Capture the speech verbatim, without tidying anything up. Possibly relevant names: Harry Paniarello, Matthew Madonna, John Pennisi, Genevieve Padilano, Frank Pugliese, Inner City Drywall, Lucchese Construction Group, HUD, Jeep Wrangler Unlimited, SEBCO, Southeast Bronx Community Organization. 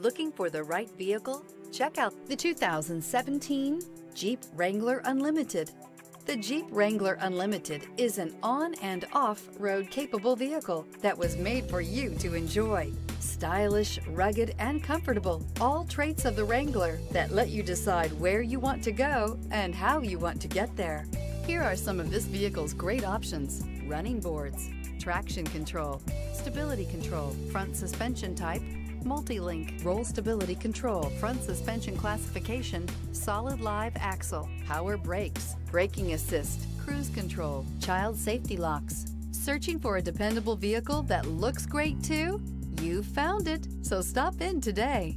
Looking for the right vehicle? Check out the two thousand seventeen Jeep Wrangler Unlimited. The Jeep Wrangler Unlimited is an on and off-road capable vehicle that was made for you to enjoy. Stylish, rugged, and comfortable, all traits of the Wrangler that let you decide where you want to go and how you want to get there. Here are some of this vehicle's great options: running boards, traction control, stability control, front suspension type, multi-link, roll stability control, front suspension classification, solid live axle, power brakes, braking assist, cruise control, child safety locks. Searching for a dependable vehicle that looks great too? You found it, so stop in today.